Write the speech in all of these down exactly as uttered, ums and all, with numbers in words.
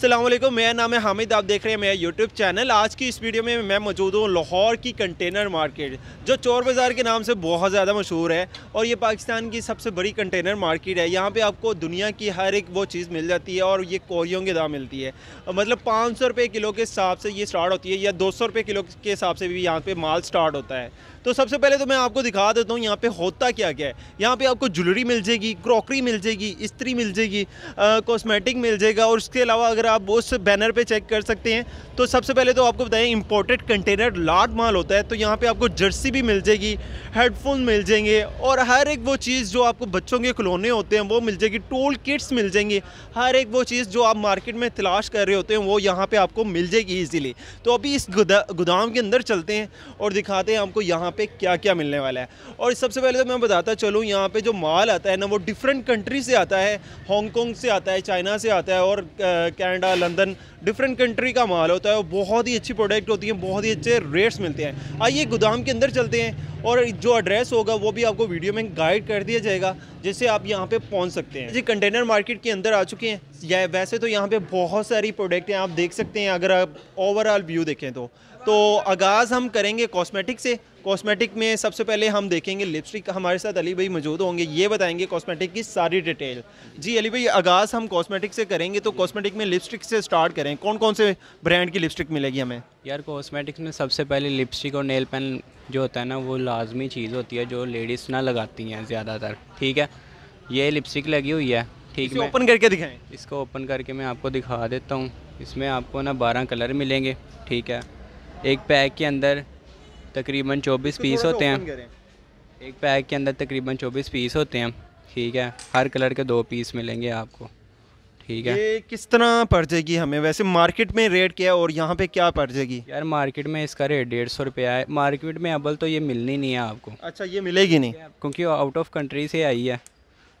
अस्सलामुअलैकुम, मेरा नाम है हामिद। आप देख रहे हैं मेरा यूट्यूब चैनल। आज की इस वीडियो में मैं मौजूद हूँ लाहौर की कंटेनर मार्किट, जो चोर बाजार के नाम से बहुत ज़्यादा मशहूर है और ये पाकिस्तान की सबसे बड़ी कंटेनर मार्किट है। यहाँ पे आपको दुनिया की हर एक वो चीज़ मिल जाती है और ये कोरियों के दाम मिलती है। मतलब पाँच सौ रुपये किलो के हिसाब से ये स्टार्ट होती है या दो सौ रुपये किलो के हिसाब से भी यहाँ पर माल स्टार्ट होता है। तो सबसे पहले तो मैं आपको दिखा देता हूँ यहाँ पर होता क्या क्या है। यहाँ पर आपको ज्वेलरी मिल जाएगी, क्रॉकरी मिल जाएगी, इस्त्री मिल जाएगी, कॉस्मेटिक मिल जाएगा। और इसके अलावा अगर आप उस बैनर पे चेक कर सकते हैं तो सबसे पहले तो आपको बताएं इंपोर्टेड कंटेनर लाट माल होता है। तो यहाँ पे आपको जर्सी भी मिल जाएगी, हेडफोन मिल जाएंगे और हर एक वो चीज़ जो आपको बच्चों के खिलौने होते हैं वो मिल जाएगी, टूल किट्स मिल जाएंगी। हर एक वो चीज़ जो आप मार्केट में तलाश कर रहे होते हैं वो यहाँ पर आपको मिल जाएगी ईजिली। तो अभी इस गुदा, गोदाम के अंदर चलते हैं और दिखाते हैं आपको यहाँ पर क्या क्या मिलने वाला है। और सबसे पहले तो मैं बताता चलूँ यहाँ पर जो माल आता है ना वो डिफरेंट कंट्री से आता है। हांगकांग से आता है, चाइना से आता है और कनाडा, लंदन, डिफरेंट कंट्री का माल होता है। और बहुत ही अच्छी प्रोडक्ट होती है, बहुत ही अच्छे रेट्स मिलते हैं। आइए गोदाम के अंदर चलते हैं और जो एड्रेस होगा वो भी आपको वीडियो में गाइड कर दिया जाएगा, जिससे आप यहाँ पे पहुँच सकते हैं। जी, कंटेनर मार्केट के अंदर आ चुके हैं। या वैसे तो यहाँ पे बहुत सारी प्रोडक्ट हैं, आप देख सकते हैं अगर आप ओवरऑल व्यू देखें तो। तो आगाज़ हम करेंगे कॉस्मेटिक से। कॉस्मेटिक में सबसे पहले हम देखेंगे लिपस्टिक। हमारे साथ अली भाई मौजूद होंगे, ये बताएंगे कॉस्मेटिक की सारी डिटेल। जी अली भाई, आगाज़ हम कॉस्मेटिक से करेंगे। तो कॉस्मेटिक में लिपस्टिक से स्टार्ट करें, कौन कौन से ब्रांड की लिपस्टिक मिलेगी हमें? यार कॉस्मेटिक्स में सबसे पहले लिपस्टिक और नेल पेन जो होता है ना वो लाजमी चीज़ होती है, जो लेडीज़ ना लगाती हैं ज़्यादातर। ठीक है, ये लिपस्टिक लगी हुई है। ठीक है, ओपन करके दिखाएं। इसको ओपन करके मैं आपको दिखा देता हूँ। इसमें आपको ना बारह कलर मिलेंगे। ठीक है, एक पैक के अंदर तकरीबन चौबीस पीस होते हैं। एक पैक के अंदर तकरीबन चौबीस पीस होते हैं। ठीक है, हर कलर के दो पीस मिलेंगे आपको। ठीक है, ये किस तरह पड़ जाएगी हमें? वैसे मार्केट में रेट क्या है और यहाँ पे क्या पड़ जाएगी? यार मार्केट में इसका रेट डेढ़ सौ रुपया है। मार्केट में अव्वल तो ये मिलनी नहीं है आपको। अच्छा, ये मिलेगी नहीं क्योंकि आउट ऑफ कंट्री से आई है।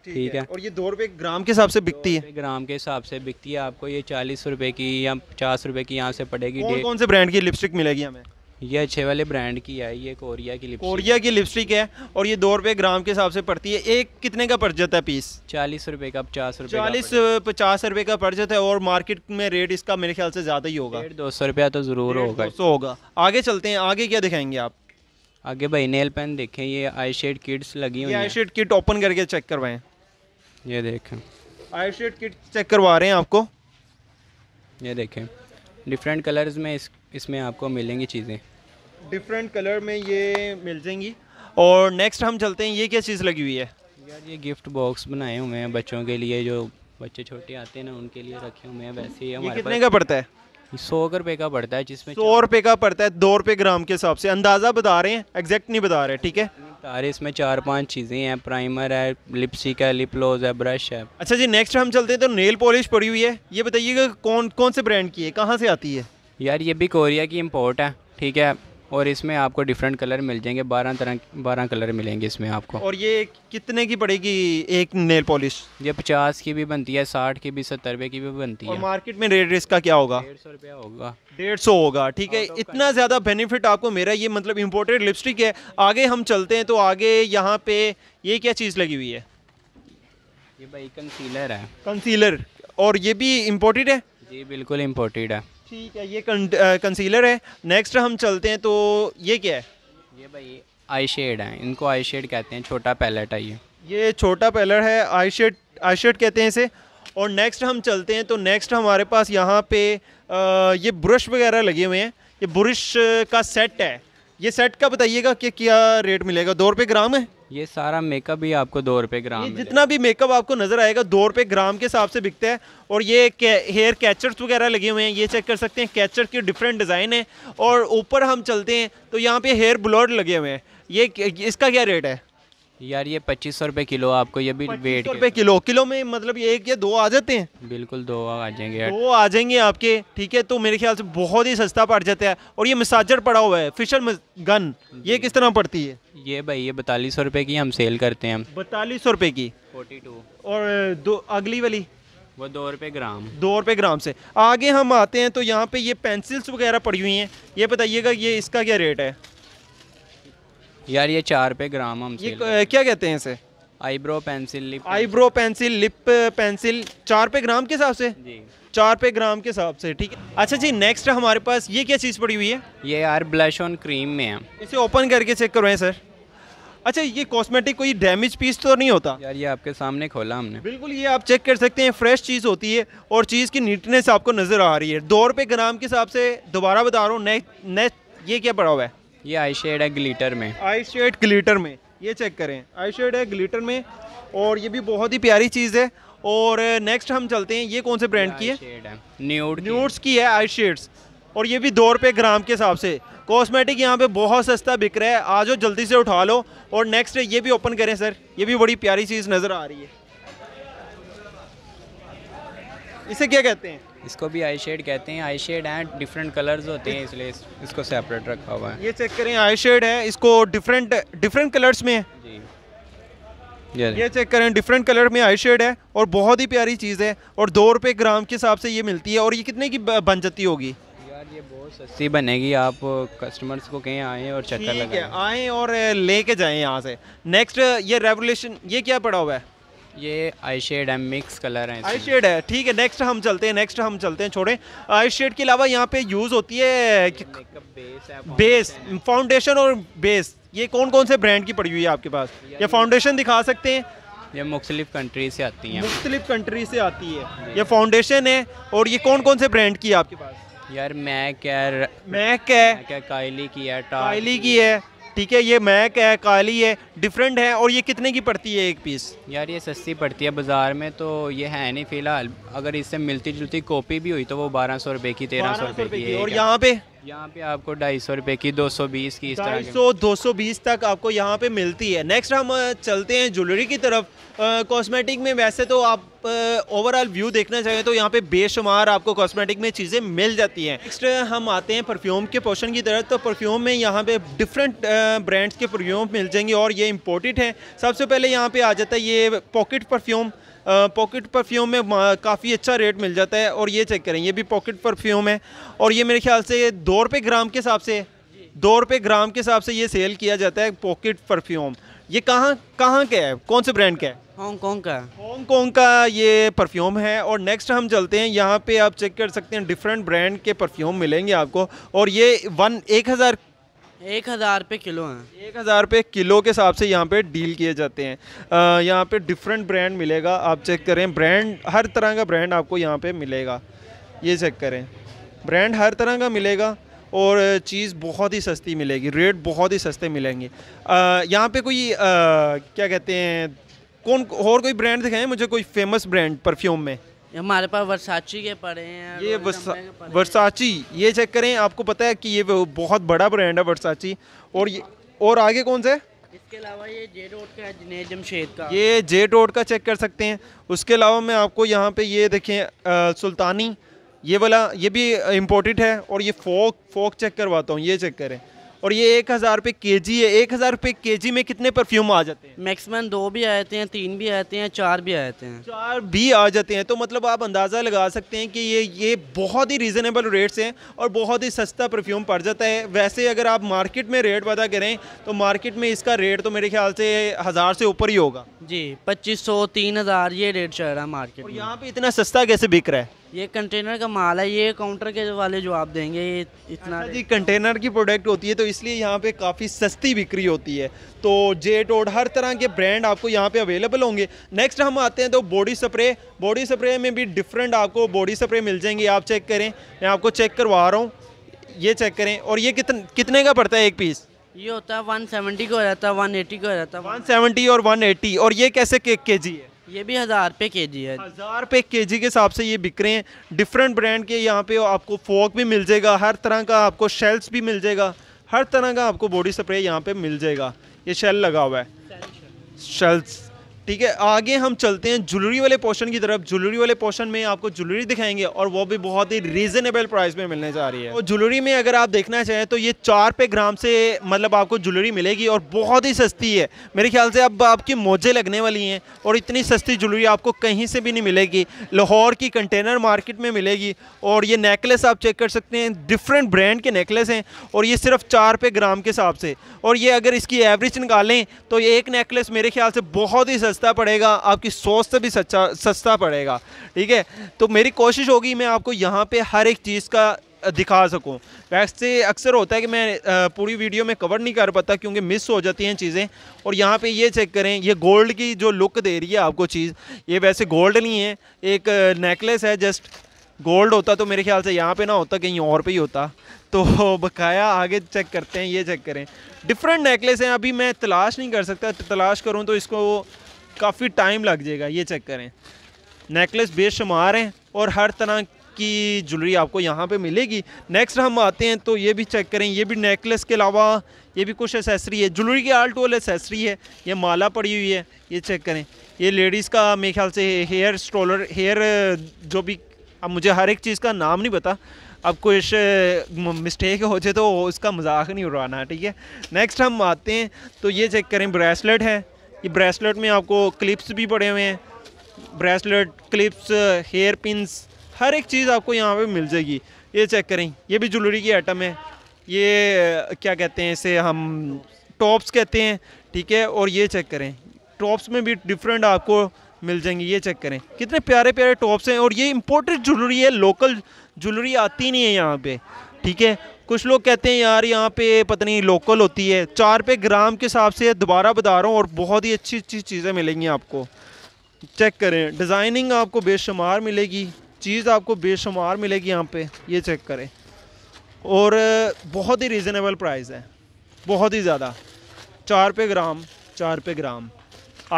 ठीक है, और ये दो रुपये ग्राम के हिसाब से बिकती है। ग्राम के हिसाब से बिकती है आपको। ये चालीस रुपये की या पचास रुपये की यहाँ से पड़ेगी। कौन से ब्रांड की लिपस्टिक मिलेगी हमें? ये अच्छे वाले ब्रांड की है, ये कोरिया की लिपस्टिक। कोरिया की लिपस्टिक है और ये दो रुपये ग्राम के हिसाब से पड़ती है। एक कितने का पड़ जाता है पीस? चालीस रुपये का, पचास रुपये, चालीस पचास रुपये का पड़ जाता है। और मार्केट में रेट इसका मेरे ख्याल से ज़्यादा ही होगा, दो सौ रुपया तो ज़रूर होगा। सौ होगा। आगे चलते हैं, आगे क्या दिखाएंगे आप? आगे भाई नेल पेन देखें, ये आई शेड किट्स लगी हुई है। आई शेड किट ओपन करके चेक करवाएँ। ये देखें, आई शेड किट चेक करवा रहे हैं आपको। ये देखें, डिफरेंट कलर्स में इस इसमें आपको मिलेंगी चीज़ें, डिफरेंट कलर में ये मिल जाएंगी। और नेक्स्ट हम चलते हैं, ये क्या चीज़ लगी हुई है? यार ये गिफ्ट बॉक्स बनाए हुए हैं बच्चों के लिए, जो बच्चे छोटे आते हैं ना उनके लिए रखे हुए हैं। वैसे ही हमारे कितने का पड़ता है? सौ रुपये का पड़ता है, जिसमें सौ रुपये का पड़ता है। दो रुपये ग्राम के हिसाब से अंदाज़ा बता रहे हैं, एग्जैक्ट नहीं बता रहे। ठीक है, तारे इसमें चार पांच चीज़ें हैं। प्राइमर है, लिपस्टिक है, लिप ग्लॉस है, ब्रश है। अच्छा जी, नेक्स्ट हम चलते हैं। तो नेल पॉलिश पड़ी हुई है, ये बताइएगा कौन कौन से ब्रांड की है, कहाँ से आती है? यार ये भी कोरिया की इम्पोर्ट है। ठीक है, और इसमें आपको डिफरेंट कलर मिल जाएंगे, बारह तरह बारह कलर मिलेंगे इसमें आपको। और ये कितने की पड़ेगी एक नेल पॉलिश? ये पचास की भी बनती है, साठ की भी, सत्तर रुपये की भी बनती है। और मार्केट में रेट इसका क्या होगा? डेढ़ सौ रुपया होगा, डेढ़ सौ होगा। ठीक है, इतना ज़्यादा बेनिफिट आपको मेरा ये मतलब इम्पोर्टेड लिपस्टिक है। आगे हम चलते हैं, तो आगे यहाँ पे ये क्या चीज़ लगी हुई है? ये भाई कंसीलर है। कंसीलर, और ये भी इम्पोर्टेड है? जी बिल्कुल इम्पोर्टेड है। ठीक है, ये कंसीलर है। नेक्स्ट हम चलते हैं, तो ये क्या है? ये भाई आई शेड है, इनको आई शेड कहते हैं। छोटा पैलेट है ये ये छोटा पैलेट है, आई शेड आई शेड कहते हैं इसे। और नेक्स्ट हम चलते हैं, तो नेक्स्ट हमारे पास यहाँ पे आ, ये ब्रश वगैरह लगे हुए हैं। ये ब्रश का सेट है, ये सेट का बताइएगा कि क्या रेट मिलेगा? दो रुपये ग्राम है। ये सारा मेकअप भी आपको दो रुपये ग्राम, ये जितना भी मेकअप आपको नज़र आएगा दो रुपये ग्राम के हिसाब से बिकता है। और ये हेयर कैचर्स वगैरह लगे हुए हैं, ये चेक कर सकते हैं। कैचर के डिफरेंट डिज़ाइन है। और ऊपर हम चलते हैं, तो यहाँ पे हेयर ब्लोड लगे हुए हैं, ये इसका क्या रेट है? यार ये पच्चीस सौ रुपये किलो आपको, ये भी वेट रुपये किलो। किलो में मतलब ये एक या दो आ जाते हैं? बिल्कुल दो आ जाएंगे, दो आ जाएंगे आपके। ठीक है, तो मेरे ख्याल से बहुत ही सस्ता पड़ जाता है। और ये मसाजर पड़ा हुआ है, फिशर गन, ये किस तरह पड़ती है? ये भाई ये बतालीस सौ रुपये की हम सेल करते हैं। बतालीस सौ रुपये की फोर्टी टू। और दो अगली वाली वो दो रुपये ग्राम, दो रुपये ग्राम से। आगे हम आते हैं, तो यहाँ पे ये पेंसिल्स वगैरह पड़ी हुई हैं, ये बताइएगा ये इसका क्या रेट है? यार ये चार रुपये ग्राम हम सेल, ये क्या कहते हैं इसे? Eyebrow pencil lip eyebrow pencil lip pencil चार पे ग्राम के हिसाब से जी, चार पे ग्राम के हिसाब से। ठीक है, अच्छा जी नेक्स्ट हमारे पास ये क्या चीज़ पड़ी हुई है? ये यार ब्लश ऑन क्रीम में है, इसे ओपन करके चेक करवाएं सर। अच्छा ये कॉस्मेटिक कोई डैमेज पीस तो नहीं होता? यार ये आपके सामने खोला हमने, बिल्कुल ये आप चेक कर सकते हैं, फ्रेश चीज़ होती है और चीज़ की नीटनेस आपको नज़र आ रही है। दो रुपये ग्राम के हिसाब से दोबारा बता रहा हूँ। नेक्स्ट नेक्स्ट ये क्या पड़ा हुआ है? ये आई शेड है ग्लिटर में, आई शेड ग्लिटर में, ये चेक करें, आई शेड है ग्लिटर में और ये भी बहुत ही प्यारी चीज़ है। और नेक्स्ट हम चलते हैं, ये कौन से ब्रांड की है? न्यूड न्यूड्स की है आई शेड्स और ये भी दो रुपये ग्राम के हिसाब से। कॉस्मेटिक यहाँ पे बहुत सस्ता बिक रहा है, आ जाओ जल्दी से उठा लो। और नेक्स्ट ये भी ओपन करें सर, ये भी बड़ी प्यारी चीज़ नज़र आ रही है, इसे क्या कहते हैं? इसको भी आई शेड कहते हैं। आई शेड हैं, डिफरेंट कलर्स होते हैं इसलिए इसको सेपरेट रखा हुआ है। ये चेक करें, आई शेड है, इसको डिफरेंट डिफरेंट कलर्स में है जी। ये चेक करें, डिफरेंट कलर में आई शेड है और बहुत ही प्यारी चीज़ है और दो रुपये ग्राम के हिसाब से ये मिलती है। और ये कितने की बन जाती होगी? यार ये बहुत सस्ती बनेगी, आप कस्टमर्स को कहीं आएँ और चक्कर लगाएं, आएँ और ले कर जाएँ यहाँ से। नेक्स्ट ये रेवोल्यूशन, ये क्या पड़ा हुआ है? ये आई शेड है, मिक्स कलर है, आई शेड है। ठीक है नेक्स्ट हम चलते हैं, नेक्स्ट हम चलते हैं छोड़ें। आई शेड के अलावा यहाँ पे यूज़ होती है बेस, फाउंडेशन और बेस। ये कौन कौन से ब्रांड की पड़ी हुई है आपके पास? ये फाउंडेशन दिखा सकते हैं, ये मुख्तलिफ कंट्री से आती है, मुख्तलिफ कंट्री से आती है। ये फाउंडेशन है और ये कौन कौन से ब्रांड की है आपके पास? यार मैक है, मैक है, काइली की है, काइली की है, ठीक है, ये मैक है, काली है, डिफरेंट है। और ये कितने की पड़ती है एक पीस? यार ये सस्ती पड़ती है बाज़ार में, तो ये है नहीं फ़िलहाल, अगर इससे मिलती जुलती कॉपी भी हुई तो वो बारह सौ रुपये की, तेरह सौ रुपये की। और यहाँ पे यहाँ पे आपको ढाई सौ रुपये की, दो सौ बीस की, ढाई सौ दो सौ बीस तक आपको यहाँ पे मिलती है। नेक्स्ट हम चलते हैं ज्वेलरी की तरफ। कॉस्मेटिक में वैसे तो आप ओवरऑल व्यू देखना चाहें तो यहाँ पे बेशुमार आपको कॉस्मेटिक में चीज़ें मिल जाती हैं। नेक्स्ट हम आते हैं परफ्यूम के पोर्शन की तरफ। तो परफ्यूम में यहाँ पे डिफरेंट ब्रांड्स के परफ्यूम मिल जाएंगे और ये इम्पोर्टेड हैं। सबसे पहले यहाँ पे आ जाता है ये पॉकेट परफ्यूम। पॉकेट परफ्यूम में काफ़ी अच्छा रेट मिल जाता है और ये चेक करें, ये भी पॉकेट परफ्यूम है और ये मेरे ख्याल से दो रुपये ग्राम के हिसाब से दो रुपये ग्राम के हिसाब से ये सेल किया जाता है पॉकेट परफ्यूम। ये कहाँ कहाँ का है, कौन से ब्रांड का है? हांगकांग का, हांगकांग का ये परफ्यूम है। और नेक्स्ट हम चलते हैं, यहाँ पे आप चेक कर सकते हैं डिफरेंट ब्रांड के परफ्यूम मिलेंगे आपको। और ये वन एक हज़ार एक हज़ार पे किलो हैं, एक हज़ार पे किलो के हिसाब से यहाँ पे डील किए जाते हैं। यहाँ पे डिफरेंट ब्रांड मिलेगा, आप चेक करें, ब्रांड हर तरह का ब्रांड आपको यहाँ पे मिलेगा। ये चेक करें, ब्रांड हर तरह का मिलेगा और चीज़ बहुत ही सस्ती मिलेगी, रेट बहुत ही सस्ते मिलेंगे। यहाँ पे कोई आ, क्या कहते हैं, कौन और कोई ब्रांड दिखाएं मुझे, कोई फेमस ब्रांड परफ्यूम में? हमारे पास वर्साची के पड़े हैं, ये वर्साची, ये चेक करें, आपको पता है कि ये बहुत बड़ा ब्रांड है वर्साची। और ये और आगे कौन सा है? इसके अलावा ये जे रोड का, जने जमशेद का, ये जे रोड का चेक कर सकते हैं। उसके अलावा मैं आपको यहाँ पे ये देखें सुल्तानी, ये वाला, ये भी इम्पोर्टेड है। और ये फोक फोक चेक करवाता हूँ, ये चेक करें। और ये एक हज़ार रुपये के जी है, एक हज़ार रुपये के जी में कितने परफ्यूम आ जाते हैं? मैक्सिमम दो भी आते हैं, तीन भी आते हैं, चार भी आते हैं, चार भी आ जाते हैं। तो मतलब आप अंदाज़ा लगा सकते हैं कि ये ये बहुत ही रीज़नेबल रेट्स हैं और बहुत ही सस्ता परफ्यूम पड़ जाता है। वैसे अगर आप मार्केट में रेट पता करें तो मार्केट में इसका रेट तो मेरे ख्याल से हज़ार से ऊपर ही होगा जी, पच्चीस सौ तीन हज़ार ये रेट चल रहा है मार्केट में। यहाँ पर इतना सस्ता कैसे बिक रहा है? ये कंटेनर का माल है, ये काउंटर के वाले जो आप देंगे ये इतना जी, कंटेनर की प्रोडक्ट होती है तो इसलिए यहाँ पे काफ़ी सस्ती बिक्री होती है। तो जेट और हर तरह के ब्रांड आपको यहाँ पे अवेलेबल होंगे। नेक्स्ट हम आते हैं तो बॉडी स्प्रे। बॉडी स्प्रे में भी डिफरेंट आपको बॉडी स्प्रे मिल जाएंगे, आप चेक करें, मैं आपको चेक करवा रहा हूँ, ये चेक करें। और ये कितने कितने का पड़ता है एक पीस? ये होता है वन सेवेंटी का, रहता है वन एटी का, रहता है वन सेवेंटी और वन एटी। और ये कैसे के जी है? ये भी हज़ार पे के जी है, हज़ार पे के जी के हिसाब से ये बिक रहे हैं। डिफरेंट ब्रांड के यहाँ पे आपको फोक भी मिल जाएगा, हर तरह का आपको शेल्स भी मिल जाएगा, हर तरह का आपको बॉडी स्प्रे यहाँ पे मिल जाएगा। ये शेल लगा हुआ है, शेल्स, ठीक है। आगे हम चलते हैं ज्वेलरी वाले पोर्शन की तरफ। ज्वेलरी वाले पोर्शन में आपको ज्वेलरी दिखाएंगे और वो भी बहुत ही रीजनेबल प्राइस में मिलने जा रही है। और ज्वेलरी में अगर आप देखना चाहें तो ये चार पे ग्राम से मतलब आपको ज्वेलरी मिलेगी और बहुत ही सस्ती है। मेरे ख्याल से अब आपकी मौजें लगने वाली हैं और इतनी सस्ती ज्वेलरी आपको कहीं से भी नहीं मिलेगी। लाहौर की कंटेनर मार्किट में मिलेगी। और ये नेकलेस आप चेक कर सकते हैं, डिफरेंट ब्रांड के नेकलेस हैं और ये सिर्फ चार पे ग्राम के हिसाब से। और ये अगर इसकी एवरेज निकालें तो ये एक नेकलेस मेरे ख्याल से बहुत ही सस्ता पड़ेगा, आपकी सोच से भी सच्चा सस्ता पड़ेगा। ठीक है, तो मेरी कोशिश होगी मैं आपको यहाँ पे हर एक चीज़ का दिखा सकूँ। वैसे अक्सर होता है कि मैं पूरी वीडियो में कवर नहीं कर पाता क्योंकि मिस हो जाती हैं चीज़ें। और यहाँ पे ये चेक करें, ये गोल्ड की जो लुक दे रही है आपको चीज़, ये वैसे गोल्ड नहीं है, एक नेकलेस है। जस्ट गोल्ड होता तो मेरे ख्याल से यहाँ पे ना होता, कहीं और पे ही होता। तो बकाया आगे चेक करते हैं। ये चेक करें, डिफरेंट नेकलेस हैं। अभी मैं तलाश नहीं कर सकता, तलाश करूँ तो इसको काफ़ी टाइम लग जाएगा। ये चेक करें, नेकलेस बेशुमार हैं और हर तरह की ज्वेलरी आपको यहाँ पे मिलेगी। नेक्स्ट हम आते हैं तो ये भी चेक करें, ये भी नेकलेस के अलावा ये भी कुछ एसेसरी है, ज्वेलरी की आल टोल एसेसरी है। ये माला पड़ी हुई है, ये चेक करें। ये लेडीज़ का मेरे ख्याल से हेयर स्टॉलर, हेयर जो भी, अब मुझे हर एक चीज़ का नाम नहीं पता, अब कुछ मिस्टेक हो जाए तो उसका मजाक नहीं उड़ाना, ठीक है। नेक्स्ट हम आते हैं तो ये चेक करें, ब्रेसलेट है। ये ब्रेसलेट में आपको क्लिप्स भी पड़े हुए हैं, ब्रेसलेट, क्लिप्स, हेयर पिन्स, हर एक चीज़ आपको यहाँ पे मिल जाएगी। ये चेक करें, ये भी ज्वेलरी की आइटम है। ये क्या कहते हैं, इसे हम टॉप्स कहते हैं, ठीक है। और ये चेक करें, टॉप्स में भी डिफरेंट आपको मिल जाएंगी। ये चेक करें, कितने प्यारे प्यारे टॉप्स हैं। और ये इंपोर्टेड ज्वेलरी है, लोकल ज्वेलरी आती नहीं है यहाँ पे, ठीक है। कुछ लोग कहते हैं यार यहाँ पे पता नहीं लोकल होती है, चार पे ग्राम के हिसाब से दोबारा बता रहा हूँ। और बहुत ही अच्छी अच्छी चीज़ें मिलेंगी आपको। चेक करें, डिज़ाइनिंग आपको बेशुमार मिलेगी, चीज़ आपको बेशुमार मिलेगी यहाँ पे। ये चेक करें, और बहुत ही रीज़नेबल प्राइस है, बहुत ही ज़्यादा। चार पे ग्राम, चार पे ग्राम।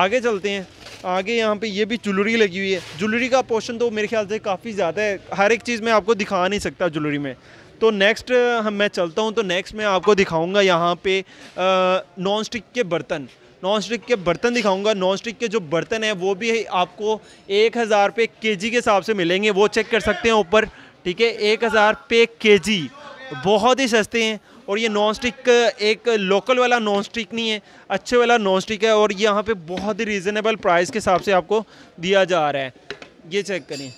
आगे चलते हैं। आगे यहाँ पे ये भी ज्वेलरी लगी हुई है। ज्वेलरी का पोर्शन तो मेरे ख्याल से काफ़ी ज़्यादा है, हर एक चीज़ मैं आपको दिखा नहीं सकता ज्वेलरी में। तो नेक्स्ट हम मैं चलता हूँ, तो नेक्स्ट मैं आपको दिखाऊंगा यहाँ पे नॉन स्टिक के बर्तन, नॉन स्टिक के बर्तन दिखाऊंगा। नॉन स्टिक के जो बर्तन हैं वो भी आपको एक हज़ार पे के जी के हिसाब से मिलेंगे। वो चेक कर सकते हैं ऊपर, ठीक है, एक हज़ार पे के जी, बहुत ही सस्ते हैं। और ये नॉन स्टिक एक लोकल वाला नॉन स्टिक नहीं है, अच्छे वाला नॉन स्टिक है। और यहाँ पे बहुत ही रीज़नेबल प्राइस के हिसाब से आपको दिया जा रहा है। ये चेक करें,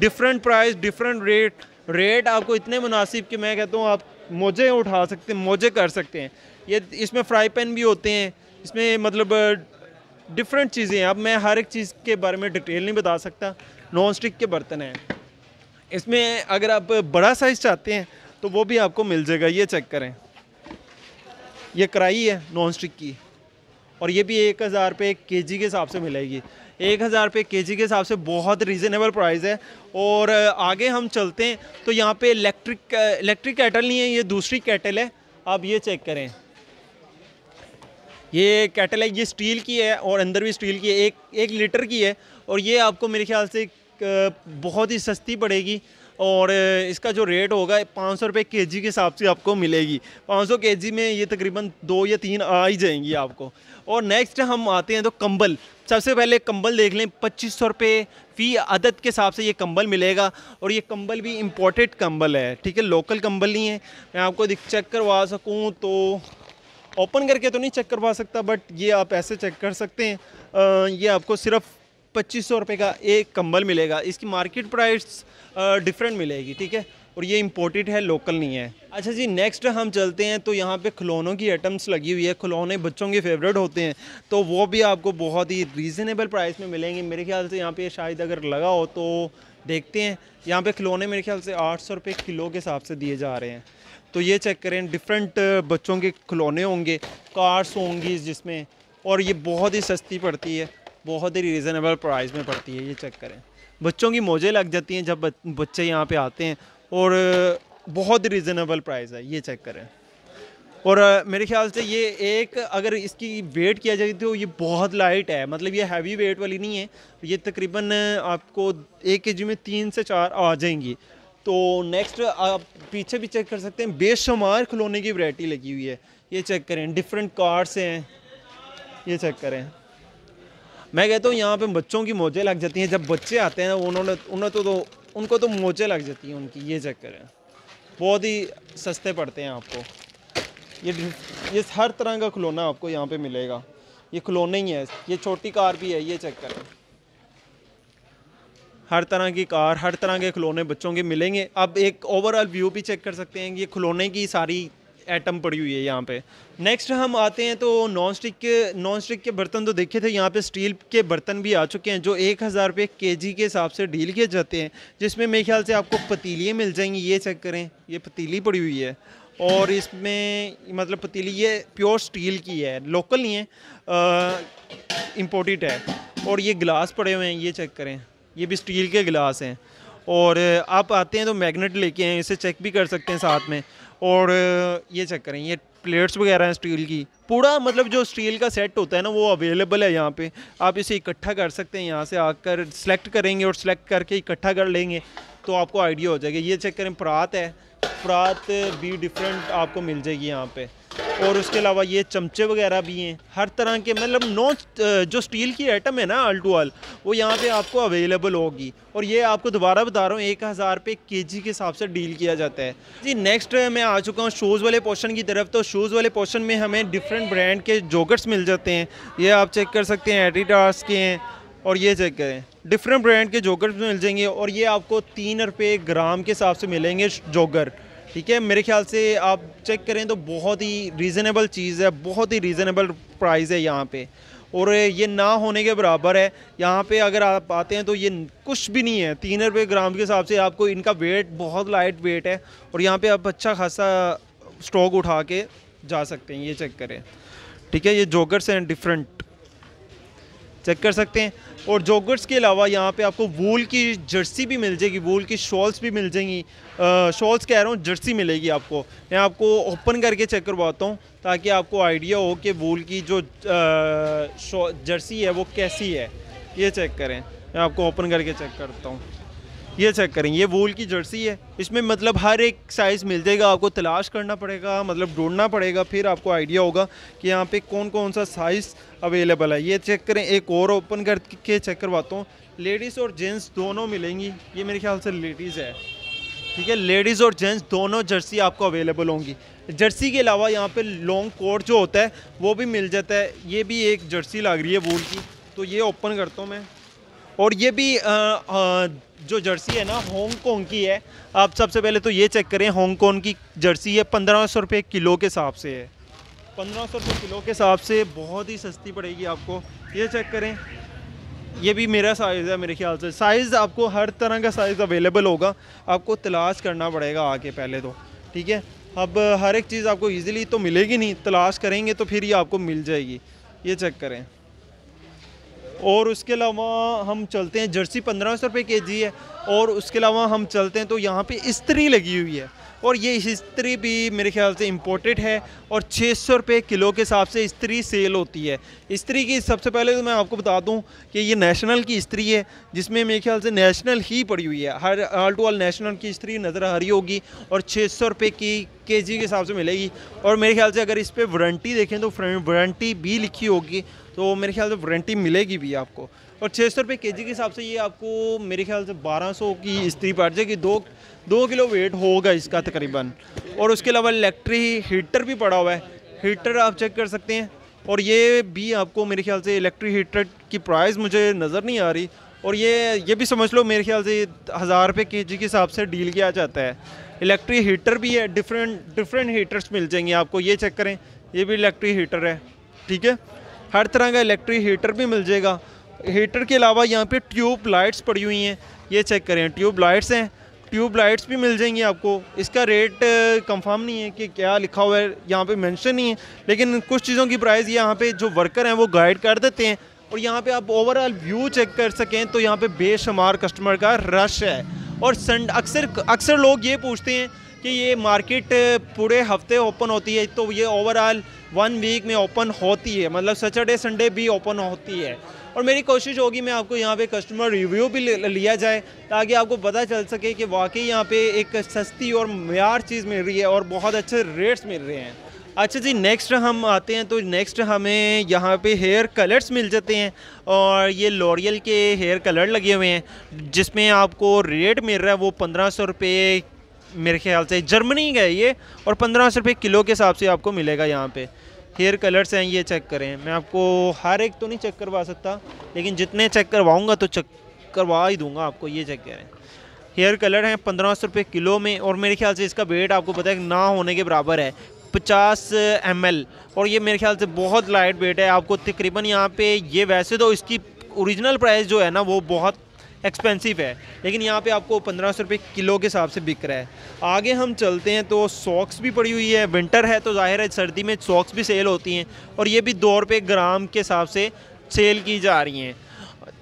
different price, different rate, rate आपको इतने मुनासिब कि मैं कहता हूँ आप मौजे उठा सकते हैं, मौजे कर सकते हैं। ये इसमें फ्राई पैन भी होते हैं, इसमें मतलब डिफरेंट चीज़ें हैं। अब मैं हर एक चीज़ के बारे में डिटेल नहीं बता सकता। नॉन स्टिक के बर्तन हैं, इसमें अगर आप बड़ा साइज़ चाहते हैं तो वो भी आपको मिल जाएगा। ये चेक करें, ये कढ़ाई है नॉन स्टिक की, और ये भी एक हज़ार रुपये के जी के हिसाब से मिलेगी। एक हज़ार रुपये के जी के हिसाब से बहुत रीज़नेबल प्राइस है। और आगे हम चलते हैं तो यहाँ पे इलेक्ट्रिक इलेक्ट्रिक कैटल नहीं है, ये दूसरी कैटल है। आप ये चेक करें, ये कैटल है, ये स्टील की है और अंदर भी स्टील की है, एक एक लीटर की है। और ये आपको मेरे ख्याल से बहुत ही सस्ती पड़ेगी और इसका जो रेट होगा पाँच सौ रुपये के जी के हिसाब से आपको मिलेगी। पाँच सौ के जी में ये तकरीबन दो या तीन आ ही जाएंगी आपको। और नेक्स्ट हम आते हैं तो कंबल। सबसे पहले कंबल देख लें, पच्चीस सौ रुपये फ़ी अदद के हिसाब से ये कंबल मिलेगा। और ये कंबल भी इंपोर्टेड कंबल है, ठीक है, लोकल कंबल नहीं है। मैं आपको चेक करवा सकूँ तो ओपन करके तो नहीं चेक करवा सकता, बट ये आप ऐसे चेक कर सकते हैं। आ, ये आपको सिर्फ़ पच्चीस सौ रुपये का एक कंबल मिलेगा। इसकी मार्केट प्राइस डिफरेंट मिलेगी, ठीक है। और ये इंपोर्टेड है, लोकल नहीं है। अच्छा जी, नेक्स्ट हम चलते हैं तो यहाँ पे खिलौनों की आइटम्स लगी हुई है। खिलौने बच्चों के फेवरेट होते हैं, तो वो भी आपको बहुत ही रीज़नेबल प्राइस में मिलेंगे। मेरे ख्याल से यहाँ पे शायद अगर लगा हो तो देखते हैं, यहाँ पे खिलौने मेरे ख्याल से आठ सौ रुपये किलो के हिसाब से दिए जा रहे हैं। तो ये चेक करें, डिफरेंट बच्चों के खिलौने होंगे, कार्स होंगी जिसमें, और ये बहुत ही सस्ती पड़ती है, बहुत ही रीज़नेबल प्राइस में पड़ती है। ये चेक करें, बच्चों की मौजें लग जाती हैं जब बच्चे यहाँ पे आते हैं, और बहुत रीज़नेबल प्राइस है। ये चेक करें, और मेरे ख्याल से ये एक अगर इसकी वेट किया जाए तो ये बहुत लाइट है, मतलब ये हैवी वेट वाली नहीं है। ये तकरीबन आपको एक के जी में तीन से चार आ जाएंगी। तो नेक्स्ट आप पीछे भी चेक कर सकते हैं, बेशुमार खिलौने की वैरायटी लगी हुई है। ये चेक करें, डिफरेंट कार्स हैं। ये चेक करें, मैं कहता हूँ यहाँ पे बच्चों की मोजे लग जाती हैं, जब बच्चे आते हैं उन्होंने उन्हें तो, तो उनको तो मोजे लग जाती हैं उनकी, ये चक्कर है। बहुत ही सस्ते पड़ते हैं आपको, ये ये हर तरह का खिलौना आपको यहाँ पे मिलेगा, ये खिलौना ही है, ये छोटी कार भी है, ये चक्कर है। हर तरह की कार, हर तरह के खिलौने बच्चों के मिलेंगे। अब एक ओवरऑल व्यू भी चेक कर सकते हैं, ये खिलौने की सारी एटम पड़ी हुई है यहाँ पे। नेक्स्ट हम आते हैं तो नॉन स्टिक के नॉन स्टिक के बर्तन तो देखे थे, यहाँ पे स्टील के बर्तन भी आ चुके हैं जो एक हज़ार रुपये के जी के हिसाब से डील किए जाते हैं, जिसमें मेरे ख्याल से आपको पतीलियाँ मिल जाएंगी। ये चेक करें, ये पतीली पड़ी हुई है और इसमें मतलब पतीली ये प्योर स्टील की है, लोकल नहीं है, इम्पोर्टेड है। और ये गिलास पड़े हुए हैं, ये चेक करें, ये भी स्टील के गिलास हैं। और आप आते हैं तो मैग्नेट लेके आए, इसे चेक भी कर सकते हैं साथ में। और ये चेक करें, ये प्लेट्स वगैरह हैं स्टील की, पूरा मतलब जो स्टील का सेट होता है ना वो अवेलेबल है यहाँ पे। आप इसे इकट्ठा कर सकते हैं, यहाँ से आकर सेलेक्ट करेंगे और सेलेक्ट करके इकट्ठा कर लेंगे तो आपको आइडिया हो जाएगा। ये चेक करें, परात है, परात भी डिफरेंट आपको मिल जाएगी यहाँ पे। और उसके अलावा ये चमचे वगैरह भी हैं, हर तरह के मतलब नो जो स्टील की आइटम है ना ऑल टू ऑल वो यहाँ पे आपको अवेलेबल होगी। और ये आपको दोबारा बता रहा हूँ एक हज़ार रुपये के जी के हिसाब से डील किया जाता है जी। नेक्स्ट मैं आ चुका हूँ शूज़ वाले पोर्शन की तरफ। तो शूज़ वाले पोर्शन में हमें डिफरेंट ब्रांड के जोगर्स मिल जाते हैं, ये आप चेक कर सकते हैं, एडिडास के हैं। और ये चेक करें, डिफरेंट ब्रांड के जोगर्स मिल जाएंगे और ये आपको तीन रुपये ग्राम के हिसाब से मिलेंगे जोगर। ठीक है, मेरे ख्याल से आप चेक करें तो बहुत ही रीज़नेबल चीज़ है, बहुत ही रीज़नेबल प्राइस है यहाँ पे। और ये ना होने के बराबर है, यहाँ पे अगर आप आते हैं तो ये कुछ भी नहीं है। तीन रुपये ग्राम के हिसाब से आपको इनका वेट बहुत लाइट वेट है और यहाँ पे आप अच्छा खासा स्टॉक उठा के जा सकते हैं। ये चेक करें, ठीक है, ये जोगर्स हैं डिफरेंट, चेक कर सकते हैं। और जोगर्स के अलावा यहाँ पे आपको वूल की जर्सी भी मिल जाएगी, वूल की शॉल्स भी मिल जाएंगी, शॉल्स कह रहा हूँ, जर्सी मिलेगी आपको। मैं आपको ओपन करके चेक करवाता हूँ ताकि आपको आइडिया हो कि वूल की जो जर्सी है वो कैसी है। ये चेक करें, मैं आपको ओपन करके चेक करता हूँ। ये चेक करें, ये वूल की जर्सी है, इसमें मतलब हर एक साइज़ मिल जाएगा, आपको तलाश करना पड़ेगा, मतलब ढूंढना पड़ेगा, फिर आपको आइडिया होगा कि यहाँ पे कौन कौन सा साइज़ अवेलेबल है। ये चेक करें, एक और ओपन करके चेक करवाता हूँ। लेडीज़ और जेंट्स दोनों मिलेंगी, ये मेरे ख्याल से लेडीज़ है, ठीक है, लेडीज़ और जेंट्स दोनों जर्सी आपको अवेलेबल होंगी। जर्सी के अलावा यहाँ पर लॉन्ग कोट जो होता है वो भी मिल जाता है, ये भी एक जर्सी लग रही है वूल की, तो ये ओपन करता हूँ मैं। और ये भी आ, आ, जो जर्सी है ना हांगकांग की है। आप सबसे पहले तो ये चेक करें, हांगकांग की जर्सी है, पंद्रह सौ रुपये किलो के हिसाब से है, पंद्रह सौ रुपये किलो के हिसाब से बहुत ही सस्ती पड़ेगी आपको। ये चेक करें, ये भी मेरा साइज़ है मेरे ख्याल से। साइज़ आपको हर तरह का साइज़ अवेलेबल होगा, आपको तलाश करना पड़ेगा आके पहले तो, ठीक है। अब हर एक चीज़ आपको ईजिली तो मिलेगी नहीं, तलाश करेंगे तो फिर ये आपको मिल जाएगी। ये चेक करें, और उसके अलावा हम चलते हैं, जर्सी पंद्रह सौ रुपये के जी है। और उसके अलावा हम चलते हैं तो यहाँ पे इस्त्री लगी हुई है, और ये इस्त्री भी मेरे ख्याल से इम्पोर्टेड है, और छः सौ रुपये किलो के हिसाब से इस्त्री सेल होती है। इस्त्री की सबसे पहले तो मैं आपको बता दूं कि ये नेशनल की इस्त्री है, जिसमें मेरे ख्याल से नेशनल ही पड़ी हुई है, हर ऑल टू ऑल नेशनल की इस्त्री नज़र आ रही होगी, और छः सौ रुपये की के जी के हिसाब से मिलेगी। और मेरे ख्याल से अगर इस पर वारंटी देखें तो वारंटी भी लिखी होगी, तो मेरे ख्याल से वारंटी मिलेगी भी आपको। और छः सौ रुपये के जी के हिसाब से ये आपको मेरे ख्याल से बारह सौ की इस्त्री पड़ जाएगी, दो दो किलो वेट होगा इसका तकरीबन। और उसके अलावा इलेक्ट्रिक हीटर भी पड़ा हुआ है, हीटर आप चेक कर सकते हैं, और ये भी आपको मेरे ख्याल से इलेक्ट्रिक हीटर की प्राइस मुझे नज़र नहीं आ रही। और ये ये भी समझ लो मेरे ख्याल से हज़ार रुपये के जी के हिसाब से डील किया जाता है। इलेक्ट्रिक हीटर भी है, डिफरेंट डिफरेंट हीटर्स मिल जाएंगे आपको। ये चेक करें, ये भी इलेक्ट्रिक हीटर है, ठीक है, हर तरह का इलेक्ट्रिक हीटर भी मिल जाएगा। हीटर के अलावा यहाँ पे ट्यूब लाइट्स पड़ी हुई हैं, ये चेक करें, ट्यूब लाइट्स हैं, ट्यूब लाइट्स भी मिल जाएंगी आपको। इसका रेट कंफर्म नहीं है कि क्या लिखा हुआ है, यहाँ पे मेंशन नहीं है, लेकिन कुछ चीज़ों की प्राइस यहाँ पे जो वर्कर हैं वो गाइड कर देते हैं। और यहाँ पे आप ओवरऑल व्यू चेक कर सकें तो यहाँ पे बेशुमार कस्टमर का रश है। और संडे अक्सर अक्सर लोग ये पूछते हैं कि ये मार्केट पूरे हफ्ते ओपन होती है, तो ये ओवरऑल वन वीक में ओपन होती है, मतलब सैटरडे संडे भी ओपन होती है। और मेरी कोशिश होगी मैं आपको यहाँ पे कस्टमर रिव्यू भी लिया जाए, ताकि आपको पता चल सके कि वाकई यहाँ पे एक सस्ती और मयार चीज़ मिल रही है और बहुत अच्छे रेट्स मिल रहे हैं। अच्छा जी, नेक्स्ट हम आते हैं तो नेक्स्ट हमें यहाँ पे हेयर कलर्स मिल जाते हैं और ये लोरियल के हेयर कलर लगे हुए हैं जिसमें आपको रेट मिल रहा है वो पंद्रह सौ रुपये मेरे ख्याल से जर्मनी का है ये, और पंद्रह सौ रुपये किलो के हिसाब से आपको मिलेगा। यहाँ पे हेयर कलर्स हैं, ये चेक करें। मैं आपको हर एक तो नहीं चेक करवा सकता लेकिन जितने चेक करवाऊँगा तो चेक करवा ही दूँगा आपको। ये चेक करें, हेयर कलर हैं पंद्रह सौ रुपये किलो में, और मेरे ख्याल से इसका वेट आपको पता है ना होने के बराबर है पचास एम एल, और ये मेरे ख्याल से बहुत लाइट वेट है। आपको तकरीबन यहाँ पे ये, वैसे तो इसकी ओरिजिनल प्राइस जो है ना वो बहुत एक्सपेंसिव है लेकिन यहाँ पे आपको पंद्रह सौ रुपये किलो के हिसाब से बिक रहा है। आगे हम चलते हैं तो सॉक्स भी पड़ी हुई है, विंटर है तो जाहिर है सर्दी में सॉक्स भी सेल होती हैं और ये भी दो रुपये ग्राम के हिसाब से सेल की जा रही हैं,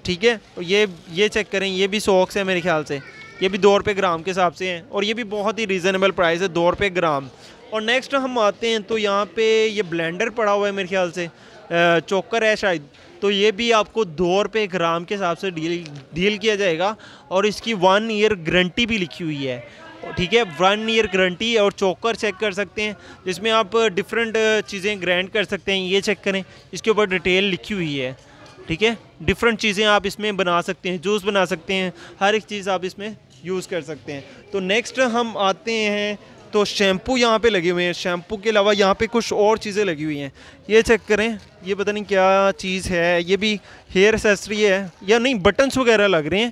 ठीक है। और ये ये चेक करें, ये भी सॉक्स है मेरे ख्याल से, ये भी दो रुपये ग्राम के हिसाब से हैं और ये भी बहुत ही रीज़नेबल प्राइस है, दो रुपये ग्राम। और नेक्स्ट हम आते हैं तो यहाँ पे ये ब्लेंडर पड़ा हुआ है मेरे ख्याल से, चोकर है शायद, तो ये भी आपको दो रुपये ग्राम के हिसाब से डील डील किया जाएगा और इसकी वन ईयर गारंटी भी लिखी हुई है, ठीक है, वन ईयर गारंटी। और चोकर चेक कर सकते हैं जिसमें आप डिफरेंट चीज़ें ग्राइंड कर सकते हैं, ये चेक करें, इसके ऊपर डिटेल लिखी हुई है, ठीक है। डिफरेंट चीज़ें आप इसमें बना सकते हैं, जूस बना सकते हैं, हर एक चीज़ आप इसमें यूज़ कर सकते हैं। तो नेक्स्ट हम आते हैं तो शैम्पू यहाँ पे लगे हुए हैं, शैम्पू के अलावा यहाँ पे कुछ और चीज़ें लगी हुई हैं, ये चेक करें, ये पता नहीं क्या चीज़ है, ये भी हेयर एक्सेसरी है या नहीं, बटन्स वगैरह लग रहे हैं,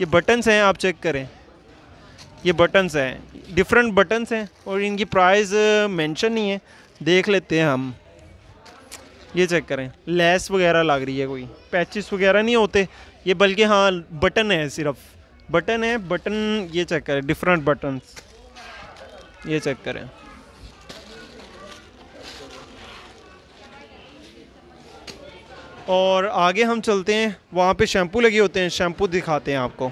ये बटन्स हैं, आप चेक करें, ये बटन्स हैं, डिफरेंट बटन्स हैं और इनकी प्राइस मेंशन नहीं है, देख लेते हैं हम। ये चेक करें, लेस वगैरह लग रही है, कोई पैचेस वगैरह नहीं होते ये, बल्कि हाँ बटन है, सिर्फ बटन है, बटन ये चेक करें, डिफरेंट बटन्स, ये चेक करें। और आगे हम चलते हैं, वहाँ पे शैम्पू लगे होते हैं, शैम्पू दिखाते हैं आपको।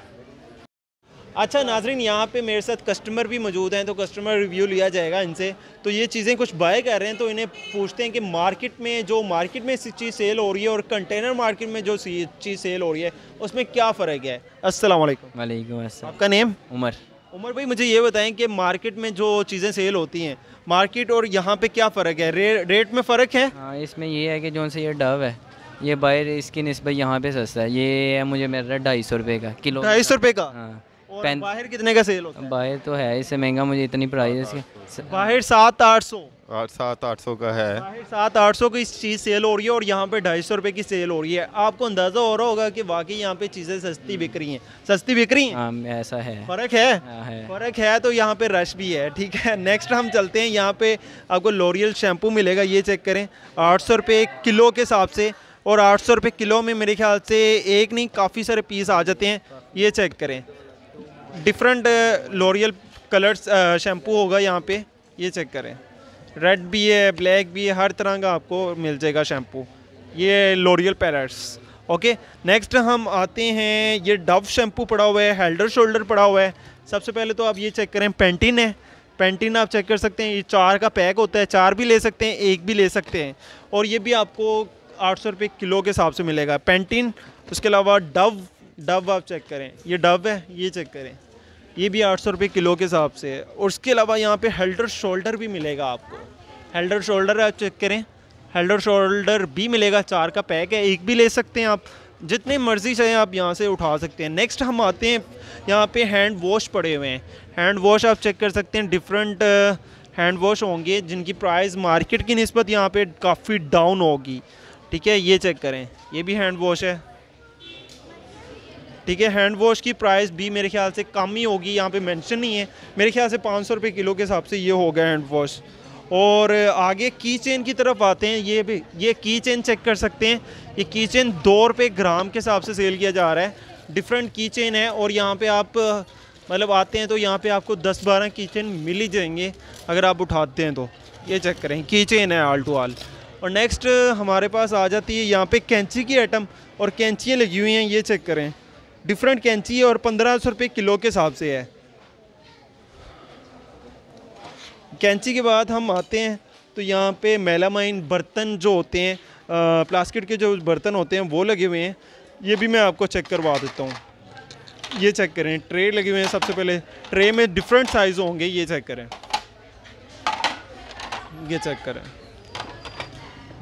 अच्छा नाजरीन, यहाँ पे मेरे साथ कस्टमर भी मौजूद हैं तो कस्टमर रिव्यू लिया जाएगा इनसे। तो ये चीज़ें कुछ बाय कर रहे हैं तो इन्हें पूछते हैं कि मार्केट में जो मार्केट में चीज़ सेल हो रही है और कंटेनर मार्केट में जो चीज़ सेल हो रही है उसमें क्या फ़र्क है। अस्सलाम वालेकुम। वालेकुम अस्सलाम। आपका नेम? उमर। उमर भाई, मुझे ये बताएं कि मार्केट में जो चीज़ें सेल होती हैं मार्केट और यहाँ पे क्या फ़र्क है, रे, रेट में फ़र्क है? हाँ, इसमें ये है कि जो से ये डव है ये बाहर इसकी निस्बत यहाँ पे सस्ता है, ये है मुझे मेरा ढाई सौ रुपये का किलो। ढाई सौ रुपये का? हाँ। और बाहर कितने का सेल होता है? बाहर तो है इससे महंगा, मुझे इतनी प्राइस है, बाहर सात आठ सौ आठ सात आठ सौ का है, बाहर सात आठ सौ की चीज़ सेल हो रही है और यहाँ पे ढाई सौ रुपये की सेल हो रही है। आपको अंदाज़ा हो रहा होगा कि वाकई यहाँ पे चीज़ें सस्ती बिक रही हैं। सस्ती बिक रही हैं, ऐसा है, फ़र्क है, है। फ़र्क है तो यहाँ पे रश भी है, ठीक है। नेक्स्ट हम चलते हैं, यहाँ पे आपको लोरियल शैम्पू मिलेगा, ये चेक करें, आठ सौ रुपये किलो के हिसाब से, और आठ सौ रुपये किलो में मेरे ख्याल से एक नहीं काफ़ी सारे पीस आ जाते हैं। ये चेक करें, डिफरेंट लोरियल कलर्स शैम्पू होगा यहाँ पर, ये चेक करें, रेड भी है, ब्लैक भी है, हर तरह का आपको मिल जाएगा शैम्पू। ये लोरियल पैलेट्स, ओके। नेक्स्ट हम आते हैं, ये डव शैम्पू पड़ा हुआ है, हेल्डर शोल्डर पड़ा हुआ है। सबसे पहले तो आप ये चेक करें, पेंटीन है, पेंटीन आप चेक कर सकते हैं, ये चार का पैक होता है, चार भी ले सकते हैं, एक भी ले सकते हैं, और ये भी आपको आठ सौ रुपये किलो के हिसाब से मिलेगा पेंटीन। उसके अलावा डव, डव आप चेक करें, ये डव है, ये चेक करें, ये भी आठ सौ रुपये किलो के हिसाब से। और उसके अलावा यहाँ पे हेल्डर शोल्डर भी मिलेगा आपको, हेल्डर शोल्डर आप चेक करें, हेल्डर शोल्डर भी मिलेगा, चार का पैक है, एक भी ले सकते हैं आप, जितने मर्जी चाहें आप यहाँ से उठा सकते हैं। नेक्स्ट हम आते हैं, यहाँ पे हैंड वॉश पड़े हुए हैं, हैंड वॉश आप चेक कर सकते हैं, डिफरेंट हैंड वॉश होंगे जिनकी प्राइस मार्केट की निस्बत यहाँ पर काफ़ी डाउन होगी, ठीक है। ये चेक करें, ये भी हैंड वॉश है, ठीक है, हैंड वॉश की प्राइस भी मेरे ख्याल से कम ही होगी, यहाँ पे मेंशन नहीं है, मेरे ख्याल से पाँच सौ रुपये किलो के हिसाब से ये होगा हैंड वॉश। और आगे की चेन की तरफ आते हैं, ये भी, ये की चेन चेक कर सकते हैं, ये की चेन दो रुपये ग्राम के हिसाब से सेल किया जा रहा है, डिफरेंट की चेन है, और यहाँ पे आप मतलब आते हैं तो यहाँ पर आपको दस बारह की चेन मिल ही जाएंगे अगर आप उठाते हैं तो। ये चेक करें, की चेन है आल टू आल। और नेक्स्ट हमारे पास आ जाती है यहाँ पर कैंची की आइटम, और कैंचियाँ लगी हुई हैं, ये चेक करें, डिफरेंट कैंची है और पंद्रह सौ रुपये किलो के हिसाब से है। कैंची के बाद हम आते हैं तो यहाँ पे मेलामाइन बर्तन जो होते हैं, प्लास्टिक के जो बर्तन होते हैं वो लगे हुए हैं, ये भी मैं आपको चेक करवा देता हूँ। ये चेक करें, ट्रे लगे हुए हैं, सबसे पहले ट्रे में डिफरेंट साइज़ होंगे, ये चेक करें, ये चेक करें,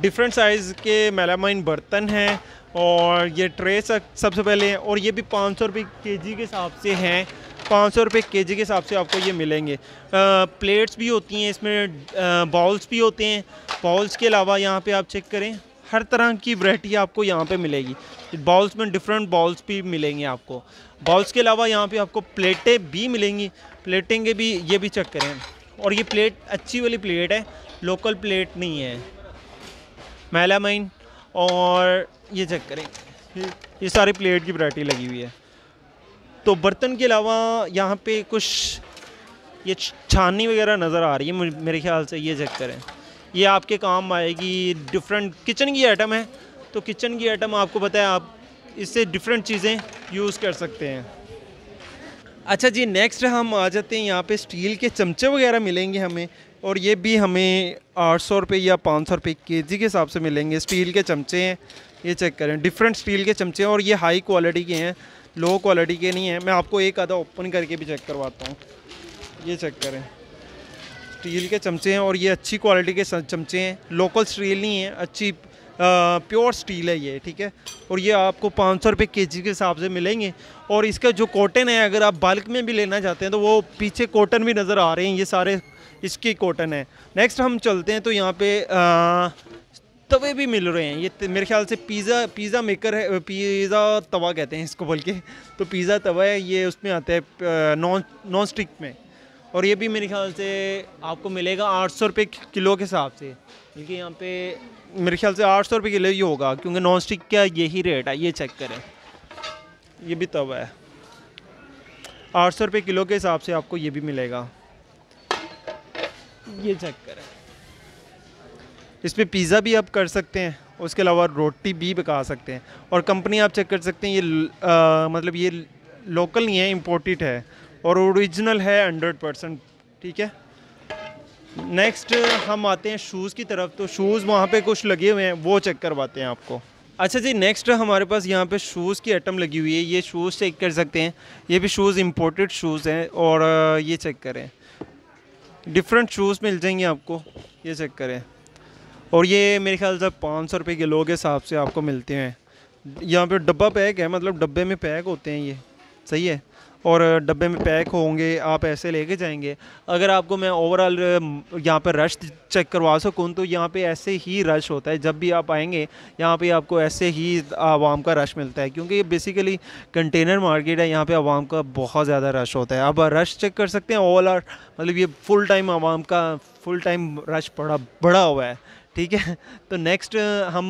डिफरेंट साइज़ के मेलामाइन बर्तन हैं और ये ट्रे सबसे पहले, और ये भी पाँच सौ रुपये के जी के हिसाब से हैं, पाँच सौ रुपये के जी के हिसाब से आपको ये मिलेंगे। आ, प्लेट्स भी होती हैं इसमें, बाउल्स भी होते हैं। बाउल्स के अलावा यहाँ पे आप चेक करें, हर तरह की वैरायटी आपको यहाँ पे मिलेगी। बाउल्स में डिफरेंट बाउल्स भी मिलेंगे आपको। बाउल्स के अलावा यहाँ पे आपको प्लेटें भी मिलेंगी, प्लेटें के भी ये भी चेक करें। और ये प्लेट अच्छी वाली प्लेट है, लोकल प्लेट नहीं है, मेलामाइन। और ये चेक करें, ये सारी प्लेट की वैरायटी लगी हुई है। तो बर्तन के अलावा यहाँ पे कुछ ये छाननी वगैरह नज़र आ रही है मेरे ख्याल से, ये चेक करें, ये आपके काम आएगी। डिफरेंट किचन की आइटम है, तो किचन की आइटम आपको पता है आप इससे डिफरेंट चीज़ें यूज़ कर सकते हैं। अच्छा जी, नेक्स्ट हम आ जाते हैं यहाँ पे, स्टील के चमचे वगैरह मिलेंगे हमें, और ये भी हमें आठ सौ रुपये या पाँच सौ रुपये के जी के हिसाब से मिलेंगे। स्टील के चमचे हैं, ये चेक करें, डिफरेंट स्टील के चमचे हैं, और ये हाई क्वालिटी के हैं, लो क्वालिटी के नहीं हैं। मैं आपको एक आधा ओपन करके भी चेक करवाता हूँ। ये चेक करें, स्टील के चमचे हैं और ये अच्छी क्वालिटी के चमचे हैं, लोकल स्टील नहीं है, अच्छी आ, प्योर स्टील है ये, ठीक है। और ये आपको पाँच सौ रुपये के जी के हिसाब से मिलेंगे। और इसका जो कॉटन है, अगर आप बल्क में भी लेना चाहते हैं तो वो पीछे कॉटन भी नज़र आ रहे हैं, ये सारे इसकी कॉटन है। नेक्स्ट हम चलते हैं, तो यहाँ पे आ, तवे भी मिल रहे हैं। ये मेरे ख्याल से पिज़्ज़ा पिज़्ज़ा मेकर है, पिज़्ज़ा तवा कहते हैं इसको बल्कि, तो पिज़्ज़ा तवा है ये, उसमें आता है नॉन नॉन स्टिक में। और ये भी मेरे ख्याल से आपको मिलेगा आठ सौ रुपये किलो के हिसाब से, क्योंकि यहाँ पे मेरे ख्याल से आठ सौ रुपये किलो ही होगा, क्योंकि नॉन स्टिक का यही रेट है। ये चेक करें, ये भी तवा है, आठ सौ रुपये किलो के हिसाब से आपको ये भी मिलेगा। ये चेक करें, इस पर पिज़्ज़ा भी आप कर सकते हैं, उसके अलावा रोटी भी पका सकते हैं। और कंपनी आप चेक कर सकते हैं, ये आ, मतलब ये लोकल नहीं है, इम्पोर्टेड है और ओरिजिनल है हंड्रेड परसेंट, ठीक है। नेक्स्ट हम आते हैं शूज़ की तरफ, तो शूज़ वहाँ पे कुछ लगे हुए हैं, वो चेक करवाते हैं आपको। अच्छा जी, नेक्स्ट हमारे पास यहाँ पे शूज़ की आइटम लगी हुई है, ये शूज़ चेक कर सकते हैं, ये भी शूज़ इम्पोर्टेड शूज़ हैं। और ये चेक करें, डिफरेंट शूज़ मिल जाएंगे आपको, ये चेक करें। और ये मेरे ख्याल से पाँच सौ रुपये किलो के हिसाब से आपको मिलते हैं। यहाँ पे डब्बा पैक है, मतलब डब्बे में पैक होते हैं, ये सही है, और डब्बे में पैक होंगे, आप ऐसे लेके जाएंगे। अगर आपको मैं ओवरऑल यहाँ पर रश चेक करवा सकूँ, तो यहाँ पे ऐसे ही रश होता है, जब भी आप आएंगे यहाँ पे आपको ऐसे ही आवाम का रश मिलता है, क्योंकि ये बेसिकली कंटेनर मार्केट है, यहाँ पे आवाम का बहुत ज़्यादा रश होता है। आप रश चेक कर सकते हैं ओवरऑल, मतलब ये फुल टाइम आवाम का फुल टाइम रश पड़ा बढ़ा हुआ है, ठीक है। तो नेक्स्ट हम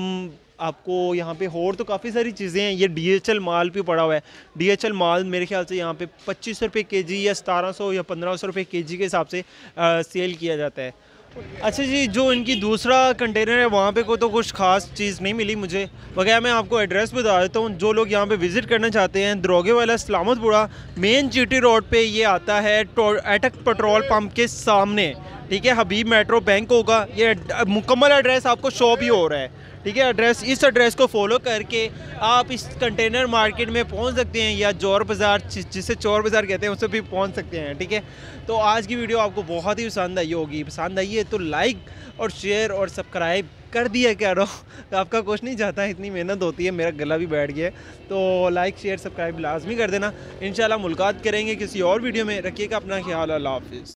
आपको यहाँ पे और तो काफ़ी सारी चीज़ें हैं, ये डीएचएल माल भी पड़ा हुआ है। डीएचएल माल मेरे ख्याल से यहाँ पे पच्चीस सौ रुपये के जी या सतारह सौ या पंद्रह सौ रुपये के जी के हिसाब से आ, सेल किया जाता है। अच्छा जी, जो इनकी दूसरा कंटेनर है वहाँ पे को तो कुछ खास चीज़ नहीं मिली मुझे वगैरह। मैं आपको एड्रेस बता देता हूँ, जो लोग यहाँ पे विज़िट करना चाहते हैं, Darogewala Salamatpura main G T road पे ये आता है, एटक पेट्रोल पंप के सामने, ठीक है, हबीब मेट्रो बैंक होगा। ये मुकम्मल एड्रेस आपको शो भी हो रहा है, ठीक है। एड्रेस इस एड्रेस को फॉलो करके आप इस कंटेनर मार्केट में पहुंच सकते हैं, या चोर बाज़ार जिसे चोर बाज़ार कहते हैं उससे भी पहुंच सकते हैं, ठीक है। तो आज की वीडियो आपको बहुत ही पसंद आई होगी, पसंद आई है तो लाइक और शेयर और सब्सक्राइब कर दिया करो, तो आपका कुछ नहीं जाता, इतनी मेहनत होती है, मेरा गला भी बैठ गया। तो लाइक शेयर सब्सक्राइब लाजमी कर देना। इंशाल्लाह मुलाकात करेंगे किसी और वीडियो में, रखिएगा अपना ख्याल, अल्लाह हाफिज़।